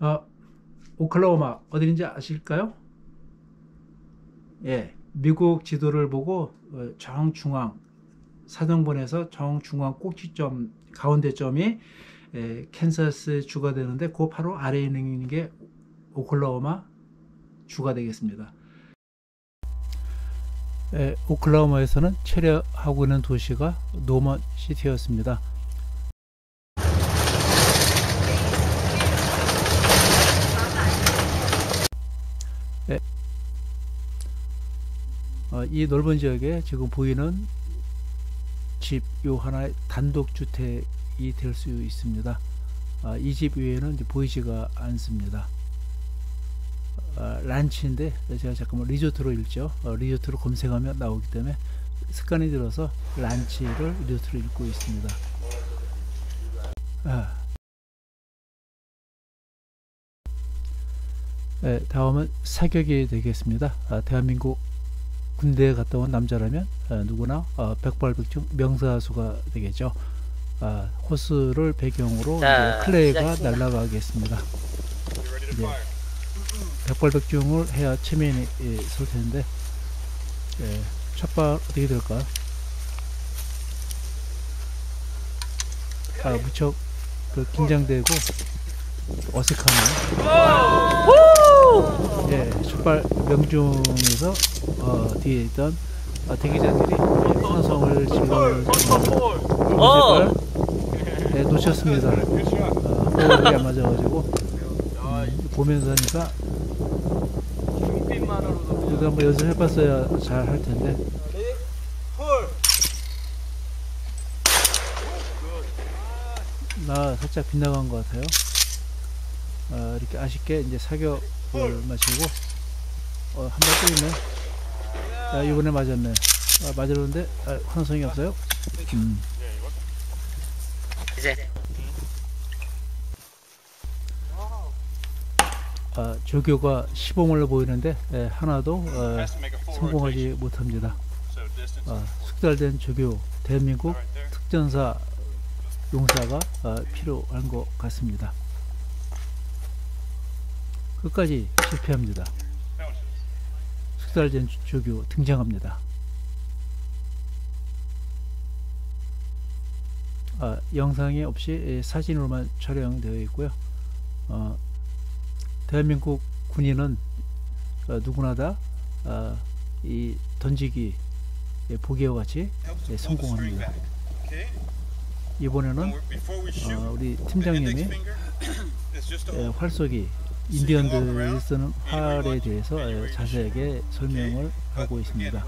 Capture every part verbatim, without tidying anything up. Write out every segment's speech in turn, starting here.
아, 오클라호마 어디인지 아실까요? 예, 미국 지도를 보고 정중앙 사정본에서 정중앙 꼭지점 가운데점이 예, 캔사스 주가 되는데 그 바로 아래에 있는 게 오클라호마 주가 되겠습니다. 예, 오클라호마에서는 체류하고 있는 도시가 노먼 시티였습니다. 예, 어, 이 넓은 지역에 지금 보이는 집 요 하나의 단독주택이 될 수 있습니다. 아, 이 집 외에는 이제 보이지가 않습니다. 아, 란치인데 제가 잠깐만 리조트로 읽죠. 어, 리조트로 검색하면 나오기 때문에 습관이 들어서 란치를 리조트로 읽고 있습니다. 아. 네, 다음은 사격이 되겠습니다. 아, 대한민국 군대에 갔다 온 남자라면 아, 누구나 아, 백발백중 명사수가 되겠죠. 아, 호스를 배경으로 자, 클레이가 시작했습니다. 날아가겠습니다. 네. 백발백중을 해야 체면이 예, 설 텐데 예, 첫발 어떻게 될까? 아, 무척 그, 긴장되고 어색하네요. 예, 첫발 명중에서 어, 뒤에 있던 어, 대기자들이 환성을 질러서 네, 놓쳤습니다. 어, 호흡이 안 맞아가지고 음, 보면서 하니까 그래도 한번 연습해봤어야 잘 할 텐데 나 살짝 빗나간 것 같아요. 어, 이렇게 아쉽게 이제 사격 마시고 어, 한 발 또 있네. 아, 이번에 맞았네. 아, 맞았는데 아, 환성이 없어요. 음. 이제 아, 조교가 시범을 보이는데 에, 하나도 어, 성공하지 못합니다. 아, 숙달된 조교 대한민국 특전사 용사가 어, 필요한 것 같습니다. 끝까지 실패합니다. 숙달된 조교 등장합니다. 아, 영상이 없이 사진으로만 촬영되어 있고요. 어, 대한민국 군인은 누구나 다 이 던지기 보기와 같이 성공합니다. 이번에는 어, 우리 팀장님이 활쏘기 인디언들이 쓰는 활에 대해서 자세하게 설명을 하고 있습니다.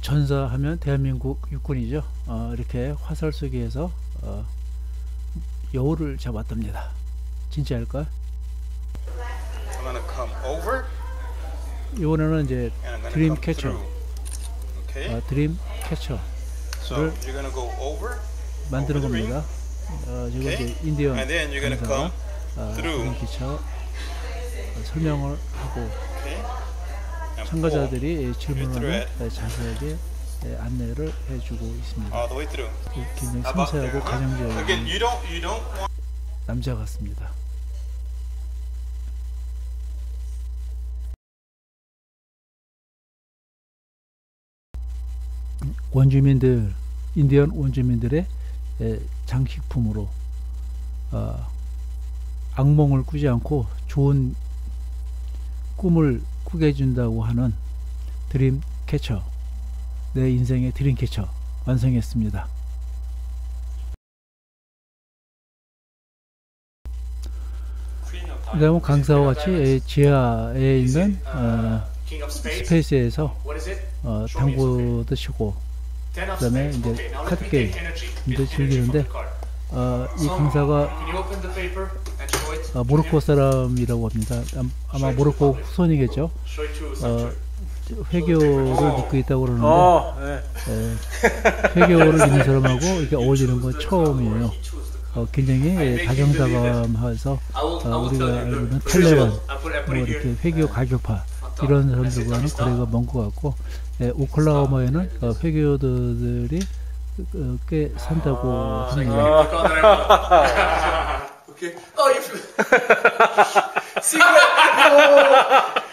전사하면 대한민국 육군이죠. 어, 이렇게 화살 쏘기에서 어, 여우를 잡았답니다. 진짜일까요? 이번에는 이제 드림 캐쳐, 어, 드림 캐쳐를 만드는 겁니다. 어, 지금 이제 인디언 강사가 어, 드림 캐쳐 설명을 하고 참가자들이 질문을 자세하게 안내를 해주고 있습니다. 굉장히 섬세하고 가정적인 남자 같습니다. 원주민들, 인디언 원주민들의 장식품으로 어, 악몽을 꾸지 않고 좋은 꿈을 꾸게 해준다고 하는 드림 캐쳐, 내 인생의 드림 캐쳐 완성했습니다. 그다음 강사와 같이 지하에 있는 어, 스페이스에서 어, 당구도 치고 그 다음에 이제 카드 게임도 즐기는데 어, 이 강사가 어, 모로코 사람이라고 합니다. 아마 모로코 후손이겠죠. 어, 회교를 믿고 있다고 그러는데 어, 네. 에, 회교를 믿는 사람하고 이렇게 어울리는 건 처음이에요. 어, 굉장히 다정다감해서 어, 우리가 알고 있는 탈레반, 뭐 이렇게 회교 가격파 이런 사람들과는 거리가 먼 것 같고, 예, 오클라호마에는 어, 회교도들이 어, 꽤 산다고 합니다. 아, 오케이. 어,